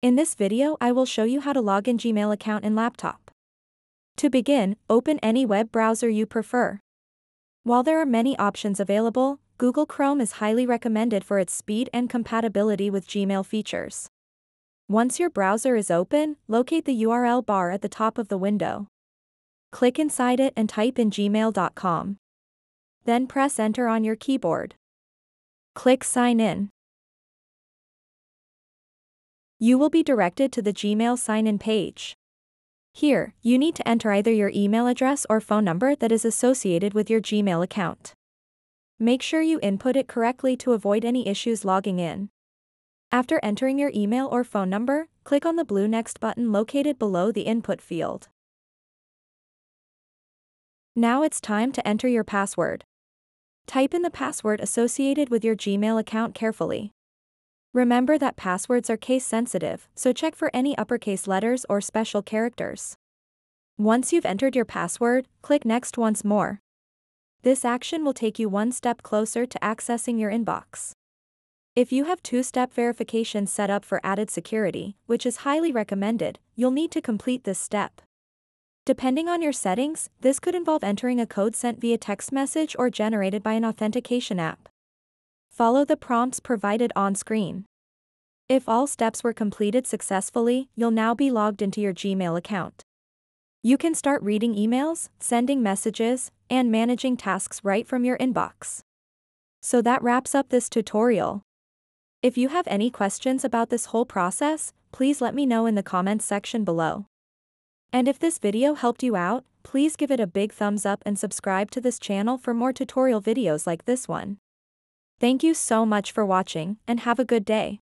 In this video I will show you how to log in Gmail account and laptop. To begin, open any web browser you prefer. While there are many options available, Google Chrome is highly recommended for its speed and compatibility with Gmail features. Once your browser is open, locate the URL bar at the top of the window. Click inside it and type in gmail.com. Then press Enter on your keyboard. Click Sign In. You will be directed to the Gmail sign-in page. Here, you need to enter either your email address or phone number that is associated with your Gmail account. Make sure you input it correctly to avoid any issues logging in. After entering your email or phone number, click on the blue Next button located below the input field. Now it's time to enter your password. Type in the password associated with your Gmail account carefully. Remember that passwords are case-sensitive, so check for any uppercase letters or special characters. Once you've entered your password, click Next once more. This action will take you one step closer to accessing your inbox. If you have two-step verification set up for added security, which is highly recommended, you'll need to complete this step. Depending on your settings, this could involve entering a code sent via text message or generated by an authentication app. Follow the prompts provided on screen. If all steps were completed successfully, you'll now be logged into your Gmail account. You can start reading emails, sending messages, and managing tasks right from your inbox. So that wraps up this tutorial. If you have any questions about this whole process, please let me know in the comments section below. And if this video helped you out, please give it a big thumbs up and subscribe to this channel for more tutorial videos like this one. Thank you so much for watching, and have a good day.